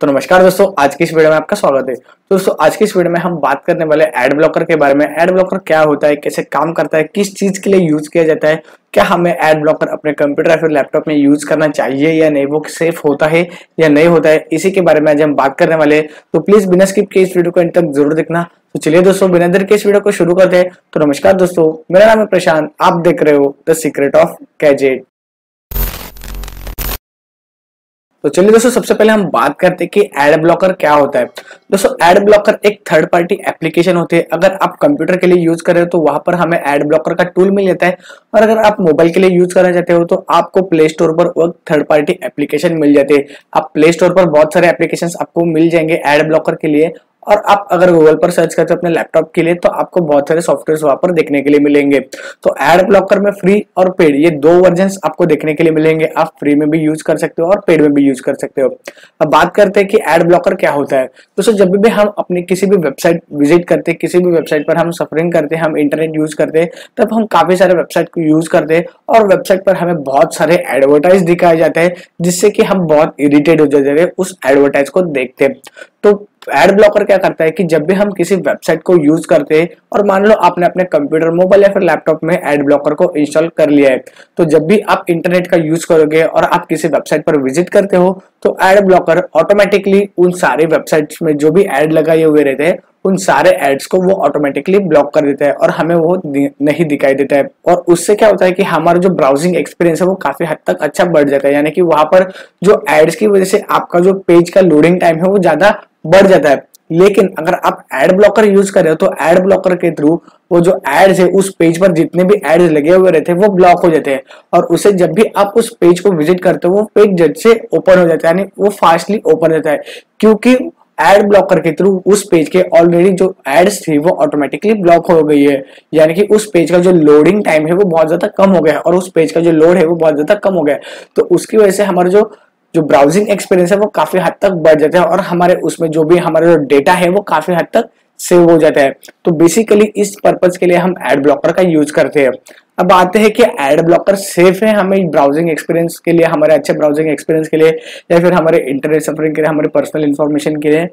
तो नमस्कार दोस्तों, आज की इस वीडियो में आपका स्वागत है। तो दोस्तों आज की इस वीडियो में हम बात करने वाले एड ब्लॉकर के बारे में। एड ब्लॉकर क्या होता है, कैसे काम करता है, किस चीज के लिए यूज किया जाता है, क्या हमें एड ब्लॉकर अपने कंप्यूटर या फिर लैपटॉप में यूज करना चाहिए या नहीं, वो सेफ होता है या नहीं होता है, इसी के बारे में आज हम बात करने वाले हैं। तो प्लीज बिना स्किप के इस वीडियो को अंत तक जरूर देखना। तो चलिए दोस्तों बिना देर के इस वीडियो को शुरू करते हैं। तो नमस्कार दोस्तों, मेरा नाम है प्रशांत, आप देख रहे हो द सीक्रेट ऑफ गैजेट। तो चलिए दोस्तों सबसे पहले हम बात करते हैं कि एड ब्लॉकर क्या होता है। दोस्तों एड ब्लॉकर एक थर्ड पार्टी एप्लीकेशन होते हैं। अगर आप कंप्यूटर के लिए यूज कर रहे हो तो वहां पर हमें एड ब्लॉकर का टूल मिल जाता है, और अगर आप मोबाइल के लिए यूज करना चाहते हो तो आपको प्ले स्टोर पर वो थर्ड पार्टी एप्लीकेशन मिल जाते हैं। आप प्ले स्टोर पर बहुत सारे एप्लीकेशन आपको मिल जाएंगे एड ब्लॉकर के लिए, और आप अगर गूगल पर सर्च करते हो अपने लैपटॉप के लिए तो आपको बहुत सारे सॉफ्टवेयर वहां पर देखने के लिए मिलेंगे। तो एड ब्लॉकर में फ्री और पेड ये दो वर्जन्स आपको देखने के लिए मिलेंगे। आप फ्री में भी यूज कर सकते हो और पेड में भी यूज कर सकते हो। अब बात करते हैं कि एड ब्लॉकर क्या होता है। दोस्तों जब भी हम अपनी किसी भी वेबसाइट विजिट करते, किसी भी वेबसाइट पर हम सफरिंग करते, हम इंटरनेट यूज करते, तब हम काफी सारे वेबसाइट को यूज करते और वेबसाइट पर हमें बहुत सारे एडवर्टाइज दिखाए जाते हैं, जिससे कि हम बहुत इरिटेट हो जाते हैं उस एडवर्टाइज को देखते। तो एड ब्लॉकर क्या करता है कि जब भी हम किसी वेबसाइट को यूज करते हैं, और मान लो आपने अपने कंप्यूटर, मोबाइल या फिर लैपटॉप में एड ब्लॉकर को इंस्टॉल कर लिया है, तो जब भी आप इंटरनेट का यूज करोगे और आप किसी वेबसाइट पर विजिट करते हो तो एड ब्लॉकर ऑटोमेटिकली उन सारे वेबसाइट्स में जो भी एड लगाए हुए रहते हैं उन सारे एड्स को वो ऑटोमेटिकली ब्लॉक कर देता है और हमें वो नहीं दिखाई देता है। और उससे क्या होता है कि हमारा जो ब्राउजिंग एक्सपीरियंस है वो काफी हद तक अच्छा बढ़ जाता है, यानी कि वहां पर जो एड्स की वजह से आपका जो पेज का लोडिंग टाइम है वो ज्यादा बढ़ जाता है। लेकिन अगर आप एड ब्लॉकर यूज कर रहे हो तो एड ब्लॉकर के थ्रू वो जो एड्स है उस पेज पर जितने भी एड्स लगे हुए रहते हैं वो ब्लॉक हो जाते हैं, और उसे जब भी आप उस पेज को विजिट करते हो वो पेज जल्द से ओपन हो जाता है, यानी वो फास्टली ओपन होता है, क्योंकि एड ब्लॉकर के थ्रू उस पेज के ऑलरेडी जो एड्स थी वो ऑटोमेटिकली ब्लॉक हो गई है, यानी कि उस पेज का जो लोडिंग टाइम है वो बहुत ज्यादा कम हो गया है और उस पेज का जो लोड है वो बहुत ज्यादा कम हो गया है। तो उसकी वजह से हमारा जो ब्राउजिंग एक्सपीरियंस है वो काफी हद तक बढ़ जाता है और हमारे उसमें जो भी हमारा डेटा है वो काफी हद तक सेव हो जाता है। तो बेसिकली इस पर्पस के लिए हम एड ब्लॉकर का यूज करते हैं। अब आते हैं कि एड ब्लॉकर सेफ है हमें ब्राउजिंग एक्सपीरियंस के लिए, हमारे अच्छे ब्राउजिंग एक्सपीरियंस के लिए या फिर हमारे इंटरनेट सफरिंग के लिए, हमारे पर्सनल इन्फॉर्मेशन के लिए।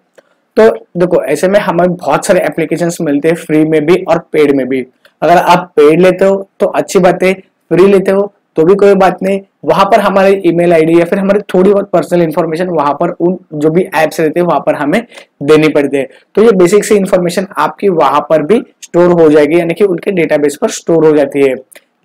तो देखो ऐसे में हमें बहुत सारे एप्लीकेशंस मिलते हैं, फ्री में भी और पेड में भी। अगर आप पेड लेते हो तो अच्छी बात है, फ्री लेते हो तो भी कोई बात नहीं, वहां पर हमारे ईमेल आईडी या फिर हमारी थोड़ी बहुत पर्सनल इन्फॉर्मेशन वहां पर उन जो भी एप्स रहते हैं वहां पर हमें देनी पड़ती है। तो ये बेसिक सी इन्फॉर्मेशन आपकी वहां पर भी स्टोर हो जाएगी, यानी कि उनके डेटाबेस पर स्टोर हो जाती है।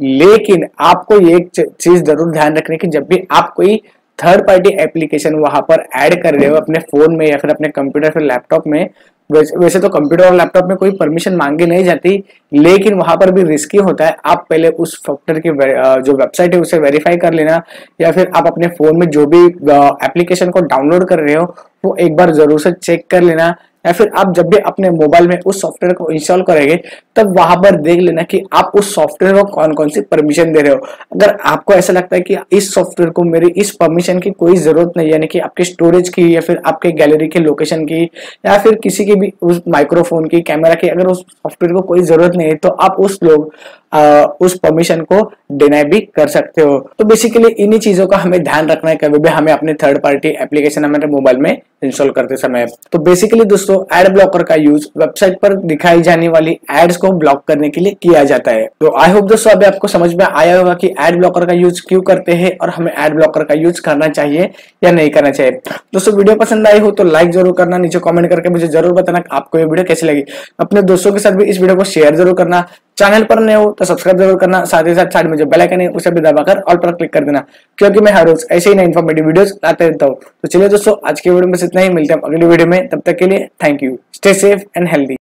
लेकिन आपको ये एक चीज जरूर ध्यान रखनी है कि जब भी आप कोई थर्ड पार्टी एप्लीकेशन वहां पर ऐड कर रहे हो अपने फोन में या फिर अपने कंप्यूटर या लैपटॉप में, वैसे तो कंप्यूटर और लैपटॉप में कोई परमिशन मांगी नहीं जाती, लेकिन वहां पर भी रिस्की होता है। आप पहले उस सॉफ्टवेयर की जो वेबसाइट है उसे वेरीफाई कर लेना, या फिर आप अपने फोन में जो भी एप्लीकेशन को डाउनलोड कर रहे हो वो एक बार जरूर से चेक कर लेना, या फिर आप जब भी अपने मोबाइल में उस सॉफ्टवेयर को इंस्टॉल करेंगे तब वहां पर देख लेना कि आप उस सॉफ्टवेयर को कौन कौन सी परमिशन दे रहे हो। अगर आपको ऐसा लगता है कि इस सॉफ्टवेयर को मेरी इस परमिशन की कोई जरूरत नहीं, यानी कि आपके स्टोरेज की या फिर आपके गैलरी के लोकेशन की या फिर किसी की भी उस माइक्रोफोन की, कैमरा की, अगर उस सॉफ्टवेयर को कोई जरूरत नहीं है तो आप उस परमिशन को डिनाई भी कर सकते हो। तो बेसिकली इन्हीं चीजों का हमें ध्यान रखना है कभी भी हमें अपने थर्ड पार्टी एप्लीकेशन हमारे मोबाइल में इंस्टॉल करते समय। तो बेसिकली दोस्तों एड ब्लॉकर का यूज वेबसाइट पर दिखाई जाने वाली एड्स को ब्लॉक करने के लिए किया जाता है। तो आई होप दोस्तों अभी आपको समझ में आया होगा कि एड ब्लॉकर का यूज क्यों करते हैं और हमें एड ब्लॉकर का यूज करना चाहिए या नहीं करना चाहिए। दोस्तों वीडियो पसंद आई हो तो लाइक जरूर करना, नीचे कॉमेंट करके मुझे जरूर बताना आपको ये वीडियो कैसी लगी। अपने दोस्तों के साथ भी इस वीडियो को शेयर जरूर करना, चैनल पर नए हो तो सब्सक्राइब जरूर करना, साथ ही साथ में जो बेल आइकन है उसे भी दबाकर ऑल पर क्लिक कर देना, क्योंकि मैं हर रोज ऐसे ही नए इन्फॉर्मेटिव वीडियोस लाते रहता हूँ। तो चलिए दोस्तों आज के वीडियो में इतना ही, मिलते हैं अगली वीडियो में, तब तक के लिए thank you, stay safe and healthy.